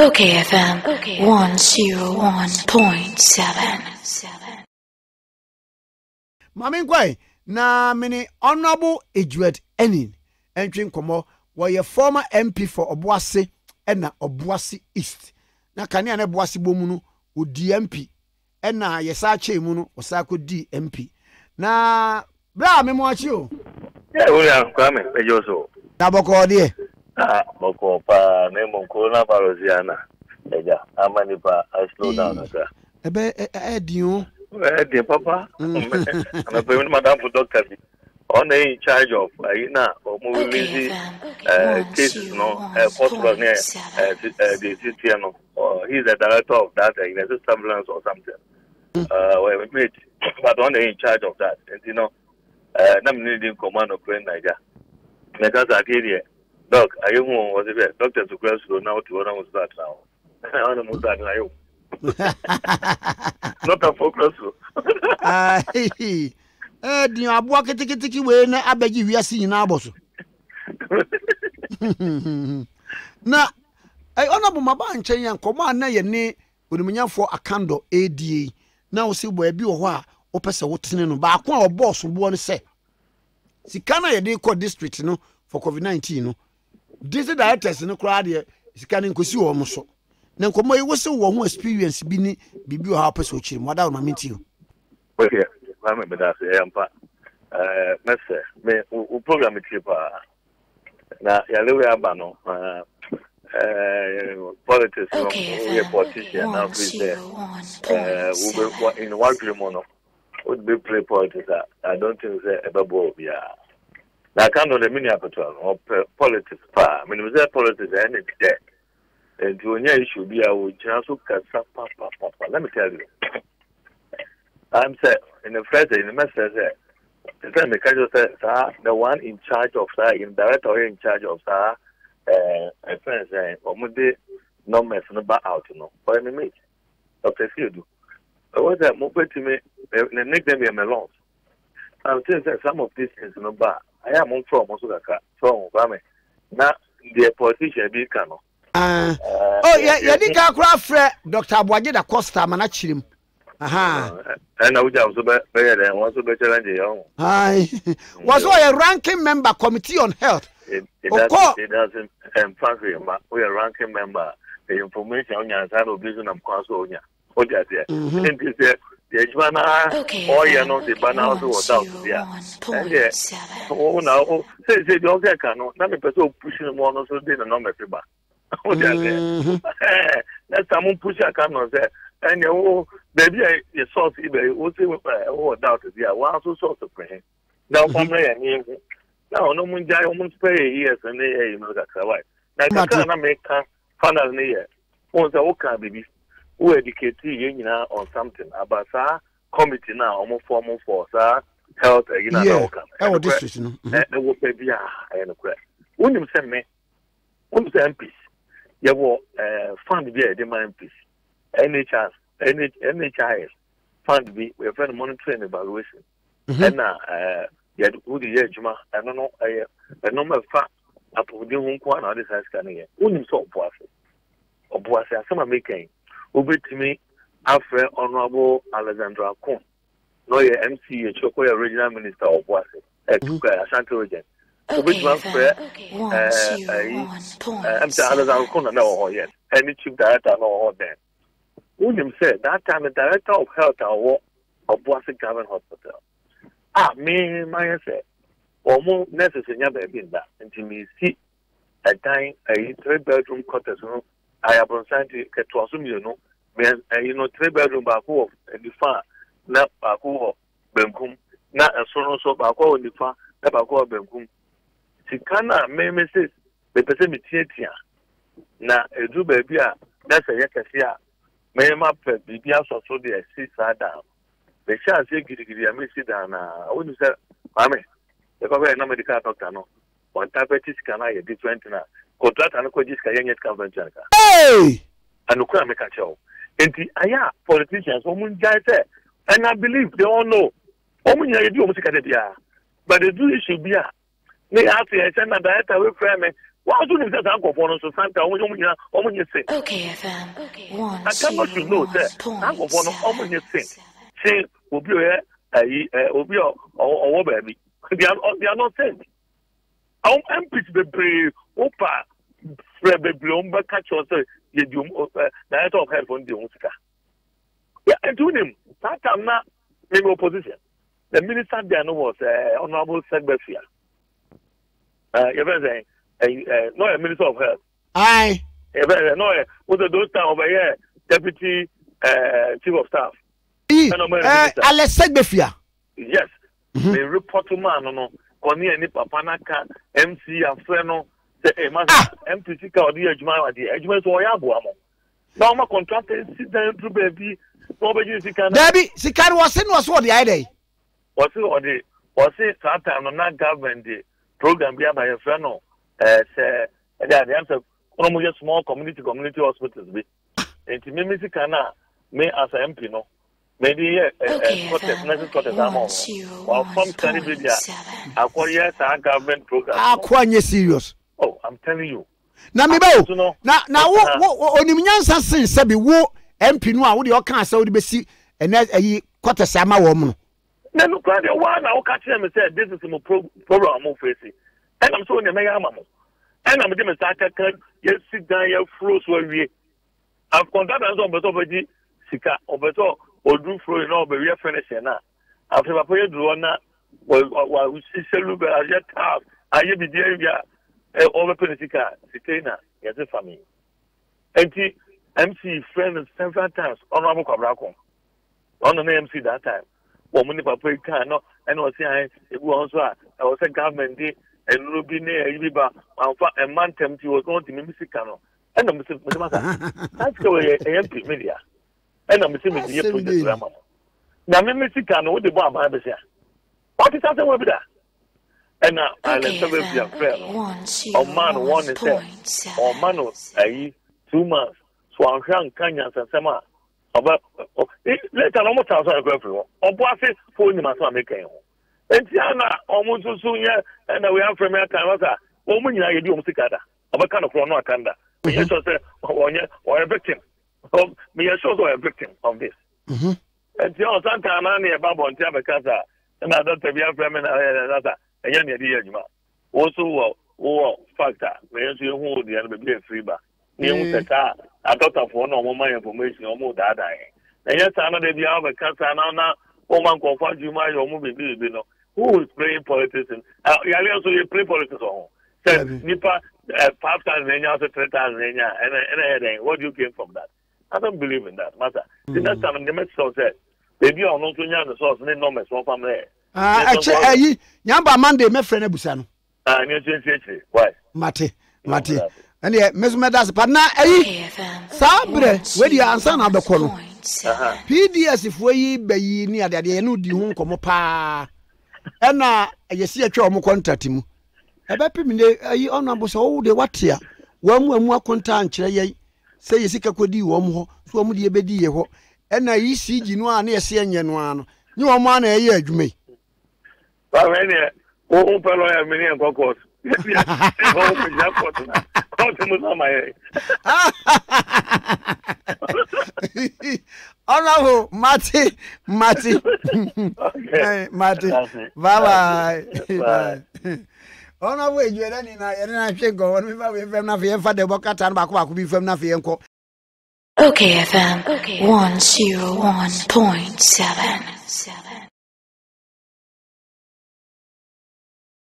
Okay FM 101.7. Mamingwai na mini Honorable Edward Enin entering komo were your former MP for Obuasi and Obuasi East. Na kani ane Obuasi bomunu u DMP and na yesache munu osako DMP. Na bra me mwachio. Yeah, we are coming. Na boko die. Ah, boko pa nemo corona parosiana. Eja, amani pa slow down aka. Ebe ediun. Edi papa. I'm going madam for doctor. On in charge of na omo busy cases no hospital near the city no. He's the director of that ambulance or something. But on in charge of that. And you know, na me dey command of Nigeria. Because I here. Doc, are you was it Doctor to cross now to one was that now. I don't know that now. Not a focus. Ah, eh, you are walking ticket away now. I beg you, we are seeing our boss. Now, I honorable my bank and command nay and nay with me for a candle ADA. Now, see where you are, or pass a water in a bar, or boss who want to say. See, can I a court district, no, for COVID-19? No, this is the artist in a crowd. Is canning Kusu almost. Now, come away, was so one who experienced Bini, Bibu Harper's watching. What I mean to you? Well, here, I remember that I am part. Messer, me who program it here. Now, Yellow Abano, politics, we are politicians now, please. In one crimono would be play politics. I don't think they're ever bold. Yeah. I can't know the mini aperture or politics. I mean, was there politics and it's dead. And Junior should be our Jansu Casa Papa. Let me tell you. I'm said in the first in the message, the one in charge of that, in director in charge of that, a friend saying, Omude, no mess, no back out, you know, for any meat. Doctor Field. I was that move to me, the nickname is Melons. I'm saying that some of these things in the bar. I am on from Mosudaka, from Obama. Now, the politician be canoe. Oh yeah, yeah. Did I Doctor Boagye Dacosta manachirim? Aha. And I would also be better. Also better than the young. Hi. Was a ranking member committee on health. It doesn't. We are ranking member. The information on your side of business and council on your. Oh yeah, yeah. And this year, the Ijwana. Oh yeah, no, the banana also was out. Yeah. And yeah. Oh no. Say the other canoe. Now the person pushing more also didn't know my paper. Oh, that's someone push a camera there, and oh, baby, you saw it. You see, oh, doubt it. Yeah, one so sort of thing. Now, family and him. Now, no one die almost pay years and they, you know, that's why. Now, I can't make fun of me. Once I walk out, baby, who educate you now or something about our committee now, almost formal for our health, you know, our district. And the work, baby, I am a crap. Wouldn't you send me? Wouldn't you send peace? There were fund be the man piece. NHIS fund be we have monitoring evaluation. And now who the judgment? I don't know. I know my fact. I put the home coin on this house scanning. Who is so powerful? Obuasi, some making. Who bet me? After Honorable Alexandra Kuhn, no your MCA, Chokoya Regional Minister of Obuasi, Ashanti Region. Okay, I'm the any chief director no then. William said that time the director of health of Obuasi Government Hospital. Ah, me my said, or more necessary in that. And to me see a time a 3-bedroom cottage. I have been signed to assume you know, when 3-bedroom back of the far, not back of Benkum, not a son so back of the far, not back of Benkum. Sikana me message the person me tietia na edu baby a na se yekese a me ma pe bibi aso so de sit down be sha se gidigidi a me sit down na wonu se ame e ko be na medical doctor no on diabetes kana ye different na contract an ko jiska yenyet convention ka hey anukura me ka cheo enti aya politicians o mun jaite and I believe they all know o mun ya di o musika de bia but the issue bia me after I send my director with frame, Okay, FM. Okay. They are not sent. Our MPs be brave. Opa, be blonde, but catch us. You do. Now talk help on the Oscar. Yeah, I do them. That time na in opposition. The minister there no was Honorable Segbefia. You know no a minister of health. Aye. You know was the those time over here deputy chief of staff. Alex Segbefia. Yes. They report to man no. Koni any papa na ka MC Afreno say master MPC ka odi ejuma wa di ejuma so oya bo amo na ma contract incident through baby no be you sika na baby sika was in was what the idea was on the was it that time na government the program be by Afreno say that am so no just small community hospitals be and me sika na me as MP no. Maybe government program. Serious. Oh, I'm telling you. Now, me now, what only Sabi wo MP no would your council be see and as a quarter summer woman. Then look at one, I'll catch them and say, this is my program of facing. And I'm so in the Mayamamo. And I'm the Messaka can yes sit down your froze where we have conducted on Botobody Sika over top. Or do for you know, but we are finishing now. After I put you on that, well, we see Luba as your tab. I be there over Pensica, Sitena, yes, a family. And MC friend several times, Honorable Cabracom. On the MC that time. Well, when the papa can not, and was saying it was right. I was a government day and Ruby near Riba and man tempt you was going to Missicano. And I'm that's the way MP media. And I'm assuming the project drama. Now, Mexican, what the bomb is here? What is that? What is that? And now, I let them be unfair. A man, one is there. Or manos, i.e., 2 months. So I'm young, Kanyans and Sama. About let almost thousand of everyone. Or Boise, for him, I'm making. And Tiana, almost so soon, and we have from America. Woman, I do Musicada. About kind of Ronald Kanda. We just say, or a victim. Me are also a victim of this. And the other Santana about on Tabacasa, and I don't have a Bremen and Yan Yajima. Also, war factor, where you hold the enemy free bar. New Saka, I thought of one or more information or more that I am. And yes, I know that you have a Casana, woman confirmed you might or movie, you know, who is playing politics. I also play politics on. Said Nipa, 5,000 or 3,000, and what do you gain from that? I don't believe in that, master. The next time the Mexico said, "Baby, I'm not going to source any numbers from family." Actually, Yamba Monday, my friend Abusano. New why? Mati. And yeah, Miss Medas, but now, Sabre, where you answer another column. PDS if we be near the end of the home, come up. And now, you see a chum contract him. A baby, are you honorable? So they what here? One more content, say you see Kakodi Womo, so would ye be dear, and I see Ginoa near Sian one. You are man a year, you may. But when you a million cockles, oh, Mati, bye. On our way, you are running. I should go. We from Nafien for the Bokatan and back. We from Nafien. Okay, FM. Okay. 101.7.